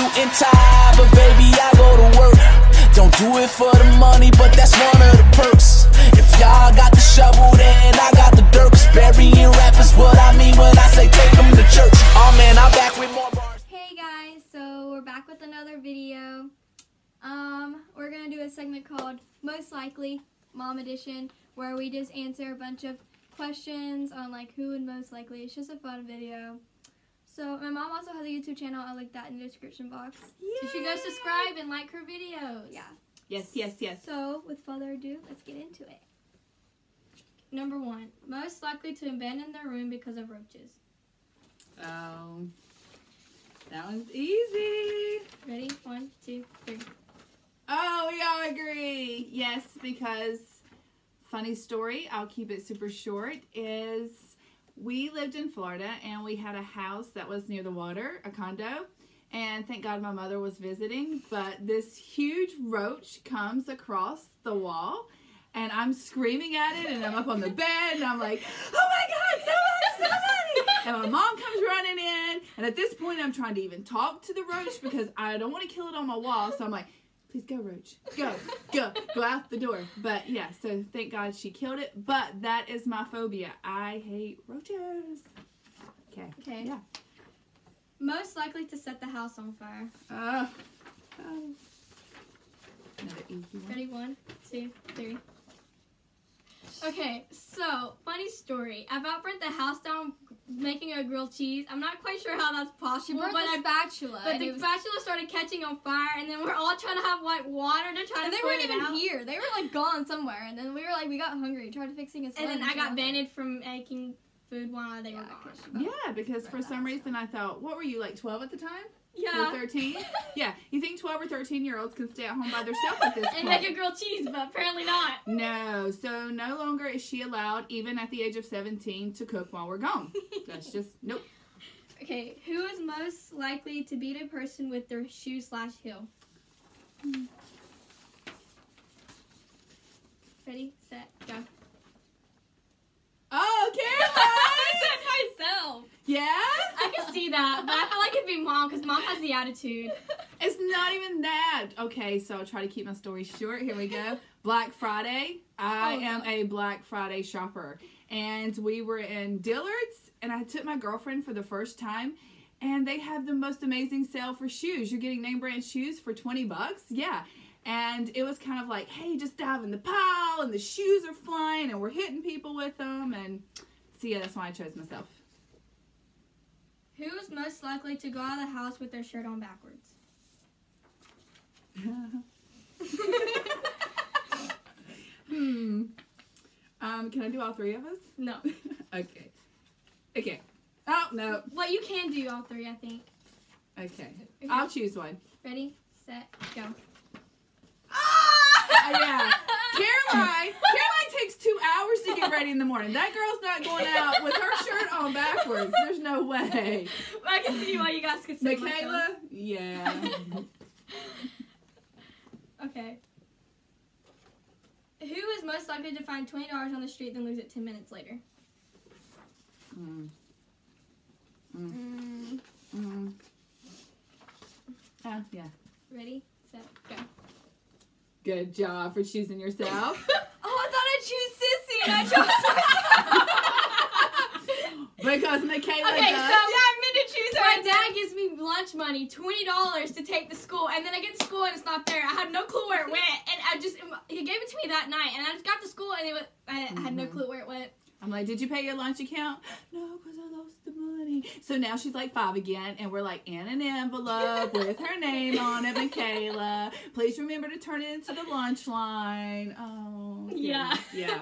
suit and tie, but baby, I go to work. Don't do it for the money, but that's one of the perks. If y'all got the shovel, then I got the dirt. Burying rap is what I mean when I say take them to church. Oh man, I'm back with more bars. Hey guys, so we're back with another video. We're gonna do a segment called Most Likely Mom Edition, where we just answer a bunch of questions on like who would most likely. It's just a fun video. So my mom also has a YouTube channel. I'll link that in the description box. You should go subscribe and like her videos. Yeah. Yes, yes, yes. So with further ado, let's get into it. Number one, most likely to abandon their room because of roaches. Oh, that one's easy. Ready? 1, 2, 3. Oh, we all agree. Yes, because funny story, I'll keep it super short, is we lived in Florida and we had a house that was near the water, a condo, and thank God my mother was visiting, but this huge roach comes across the wall and I'm screaming at it and I'm up on the bed and I'm like, oh my God, somebody, somebody! And my mom comes running in, and at this point I'm trying to even talk to the roach because I don't want to kill it on my wall, so I'm like, please go, roach. Go, go, go out the door. But yeah, so thank God she killed it. But that is my phobia. I hate roaches. Okay. Okay. Yeah. Most likely to set the house on fire. Oh. Another easy one. Ready? 1, 2, 3. Okay, so funny story. I about burnt the house down making a grilled cheese. I'm not quite sure how that's possible, but the spatula. But the spatula started catching on fire, and then we're all trying to have like water to try to. And they weren't even here. They were like gone somewhere, and then we were like, we got hungry, tried to fix things. And then I got banned from making food while they were gone. Yeah, because for some reason I thought, what were you like 12 at the time? Yeah. 13? Yeah. You think 12 or 13-year-olds can stay at home by themselves at this point? And make a grilled cheese, but apparently not. No. So no longer is she allowed, even at the age of 17, to cook while we're gone. That's just, nope. Okay. Who is most likely to beat a person with their shoe/heel? Ready, set, go. Oh, Caroline! I said myself. Yeah? I can see that, but I feel like it'd be Mom, because Mom has the attitude. It's not even that. Okay, so I'll try to keep my story short. Here we go. Black Friday. I am a Black Friday shopper. And we were in Dillard's, and I took my girlfriend for the first time, and they have the most amazing sale for shoes. You're getting name brand shoes for 20 bucks. Yeah. And it was kind of like, hey, just dive in the pile, and the shoes are flying, and we're hitting people with them. And so, yeah, that's why I chose myself. Who is most likely to go out of the house with their shirt on backwards? Can I do all three of us? No. Okay. Okay. Oh, no. Well, you can do all three, I think. Okay. I'll choose one. Ready, set, go. Ah! Yeah. Caroline takes 2 hours to get ready in the morning. That girl's not going out with her shirt on backwards. There's no way. I can see why you guys could say Mykela? Yeah. Okay. Who is most likely to find $20 on the street then lose it 10 minutes later? Oh, yeah. Ready, set, go. Good job for choosing yourself. Oh, I thought I'd choose Sissy, and I chose myself. Because Mykela does. So yeah, I meant to choose her. My dad gives me lunch money, $20 to take to school, and then I get to school and it's not there. I had no clue where it went, and he gave it to me that night, and I just got to school and I had no clue where it went. I'm like, did you pay your lunch account? No, because I lost the money. So now she's like 5 again, and we're like in an envelope with her name on it, Mykela. Please remember to turn it into the lunch line. Oh. Yeah. Yeah.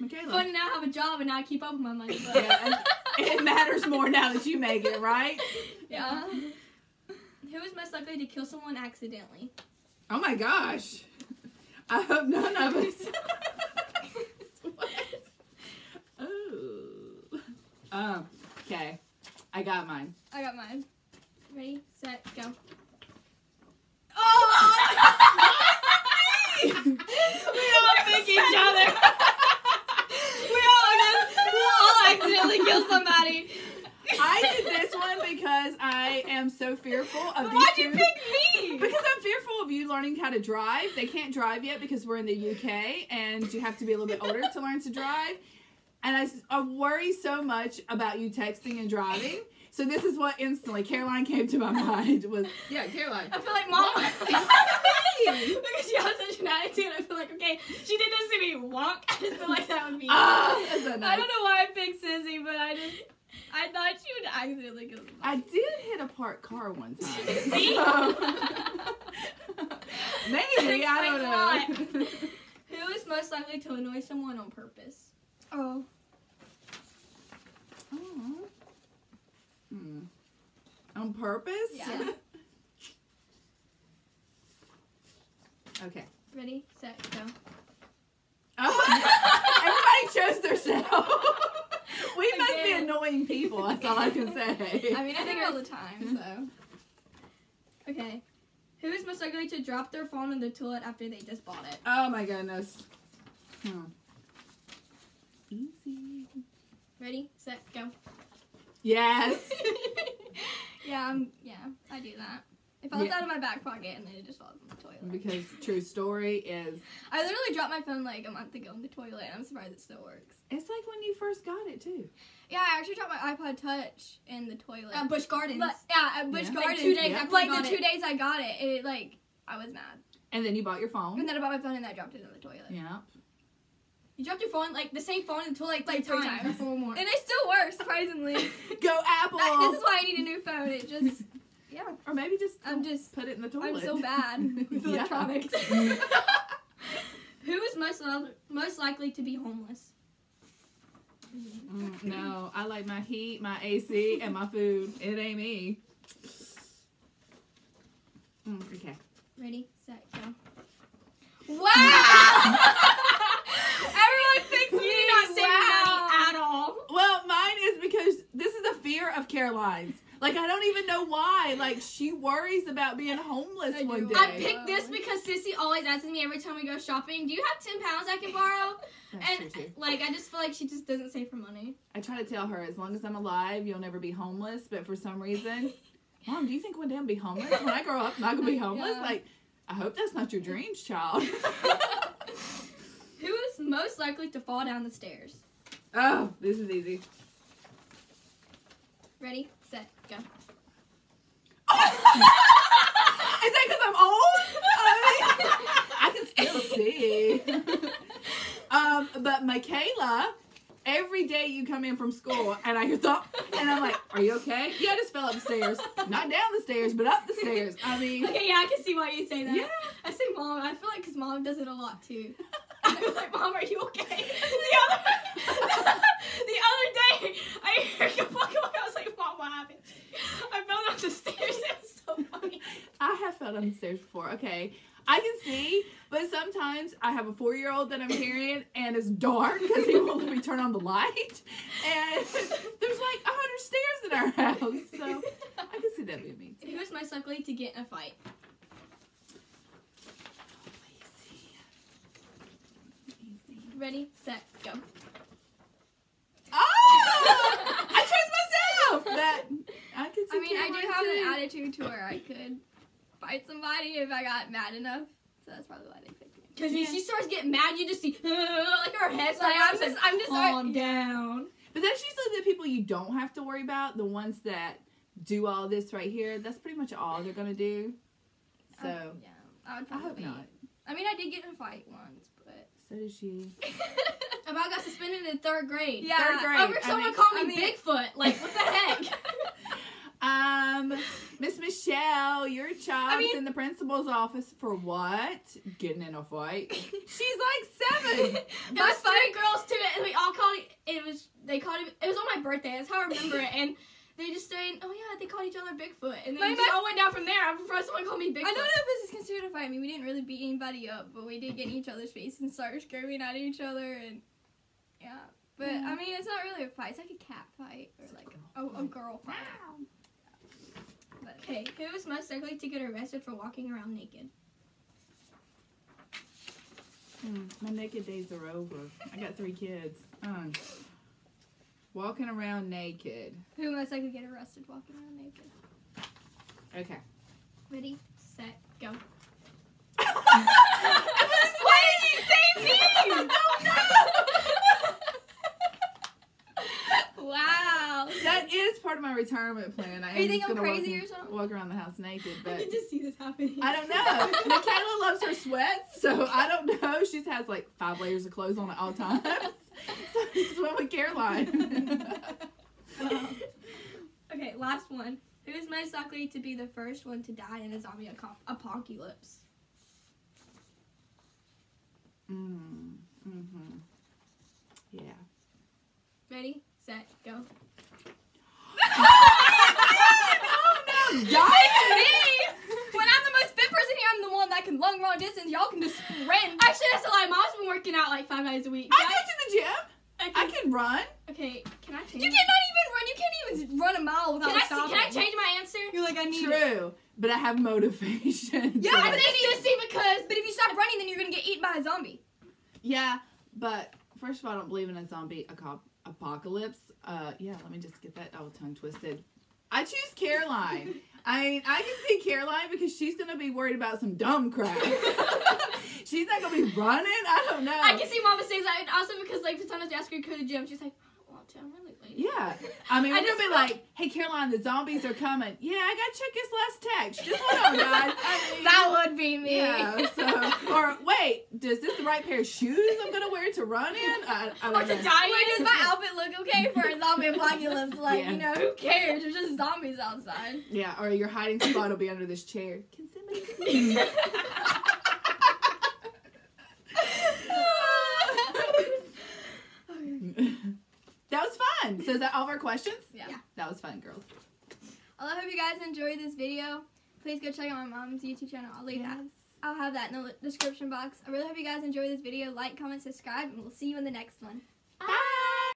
Mykela. Funny now I have a job and now I keep up with my money. But. Yeah, it matters more now that you make it, right? Yeah. Who is most likely to kill someone accidentally? Oh my gosh. I hope none of us. Okay. I got mine. Ready, set, go. Oh! We all pick each other. We all accidentally kill somebody. I I did this one because I am so fearful of these. Why'd you pick me? Because I'm fearful of you learning how to drive. They can't drive yet because we're in the UK and you have to be a little bit older to learn to drive. And I worry so much about you texting and driving. So this is what instantly Caroline came to my mind was, yeah, Caroline. I feel like Mom. Because she has such an attitude, I feel like, okay, she did this to me. Walk. I just feel like that would be. That's so nice. I don't know why I picked Sissy, but I thought she would accidentally go. I did hit a parked car one time. See? Maybe, I don't know. Who is most likely to annoy someone on purpose? Oh. Oh. Hmm. On purpose? Yeah. Okay. Ready, set, go. Oh, everybody chose themselves. We must be annoying people, that's all I can say. I mean, I think all the time, so. Okay. Who is most likely to drop their phone in the toilet after they just bought it? Oh my goodness. Hmm. Easy. Ready, set, go. Yes. Yeah, I do that. It falls out of my back pocket and then it just falls in the toilet. Because true story is, I literally dropped my phone like a month ago in the toilet and I'm surprised it still works. It's like when you first got it too. Yeah, I actually dropped my iPod Touch in the toilet. At Busch Gardens. But, yeah, at Busch Gardens. Like 2 days after I got it. Like the 2 days I got it, I was mad. And then you bought your phone. And then I bought my phone and I dropped it in the toilet. Yeah. You dropped your phone, like, the same phone in the toilet, like, three times. Four more. And it still works, surprisingly. Go Apple! This is why I need a new phone. It just, yeah. Or maybe just put it in the toilet. I'm so bad with electronics. Who is most likely to be homeless? No, I like my heat, my AC, and my food. It ain't me. Okay. Ready, set, go. Wow! Everyone thinks you're not saving money at all. Well, mine is because this is a fear of Caroline's. Like, I don't even know why. Like, she worries about being homeless one day. I picked this because Sissy always asks me every time we go shopping, do you have 10 pounds I can borrow? And, like, I just feel like she just doesn't save for money. I try to tell her, as long as I'm alive, you'll never be homeless. But for some reason, Mom, do you think one day I'll be homeless? When I grow up, I'm not going to be homeless? Yeah. Like, I hope that's not your dreams, child. Who is most likely to fall down the stairs? Oh, this is easy. Ready, set, go. Oh. Is that because I'm old? I can still see. But Mykela, every day you come in from school and I hear thump, and I'm like, are you okay? Yeah, I just fell up the stairs. Not down the stairs, but up the stairs. I mean. Okay, yeah, I can see why you say that. Yeah. I say Mom. I feel like because Mom does it a lot too. I was like, Mom, are you okay? The other day, I heard you walk away. I was like, Mom, what happened? I fell down the stairs. It was so funny. I have fell down the stairs before. Okay. I can see, but sometimes I have a 4-year-old that I'm carrying, and it's dark because he won't let me turn on the light. And there's like 100 stairs in our house. So I can see that being me. Who is most likely to get in a fight? Ready, set, go. Oh! I chose myself! I mean, I do have an attitude to where I could fight somebody if I got mad enough. So that's probably why they picked me. Because if she starts getting mad, you just see, like, her head's like, I'm just calm down. But that's usually the people you don't have to worry about. The ones that do all this right here, that's pretty much all they're going to do. So, yeah, I hope not. I mean, I did get in a fight once, but. So did she. I got suspended in 3rd grade. Yeah. 3rd grade. Over someone called me Bigfoot. Like, what the heck? Miss Michelle, your child's in the principal's office for what? Getting in a fight. She's like 7. There was 3 girls to it, and we all called it. It was on my birthday. That's how I remember it. And they just saying, oh yeah, they called each other Bigfoot, and then it all went down from there. First, someone called me Bigfoot. I don't know if this is considered a fight. I mean, we didn't really beat anybody up, but we did get in each other's face and start screaming at each other, and yeah. But I mean, it's not really a fight. It's like a cat fight or like a girl fight. Wow. Okay, who is most likely to get arrested for walking around naked? My naked days are over. I got 3 kids. Walking around naked. Who most likely get arrested walking around naked? Okay. Ready, set, go. Why did you say me? I don't know. Wow. That is part of my retirement plan. I Are you think I'm crazy or something? Walk around the house naked. But I can just see this happening. I don't know. Mykela loves her sweats, so I don't know. She has like 5 layers of clothes on at all times. So this is one with Caroline. Wow. Okay, last one. Who is most likely to be the first one to die in a zombie apocalypse? Yeah. Ready, set, go. Oh no! Y'all me! When I'm the most fit person here, I'm the one that can lung long distance. Y'all can just sprint. Actually, that's a lie. Mom's been working out like 5 nights a week. I go to the gym. I can run. Okay, can I change? You cannot even run. You can't even run a mile without stopping. Can I change my answer? You're like, I need True. But I have motivation. Yeah, but it's just because. But if you stop running, then you're gonna get eaten by a zombie. Yeah, but first of all, I don't believe in a zombie apocalypse. Yeah, let me just get that all tongue twisted. I choose Caroline. I can see Caroline because she's gonna be worried about some dumb crap. She's not gonna be running. I don't know. I can see Mama says that, and also because like sometimes I ask her to go to the gym, she's like, I don't want to. I'm really late. Yeah, I mean, we're gonna be like, hey Caroline, the zombies are coming. Yeah, I gotta check his last text. Just hold on, guys. I mean, that would be me. Yeah. So, or wait, is this the right pair of shoes I'm gonna wear to run in? I don't know. To die? Wait, does my outfit look okay for a zombie apocalypse? Like, yeah. You know, who cares? There's just zombies outside. Yeah, or your hiding spot will be under this chair. Can somebody see me? That was fun. So is that all of our questions? Yeah. That was fun, girls. I hope you guys enjoyed this video. Please go check out my mom's YouTube channel. I'll leave that. I'll have that in the description box. I really hope you guys enjoyed this video. Like, comment, subscribe, and we'll see you in the next one.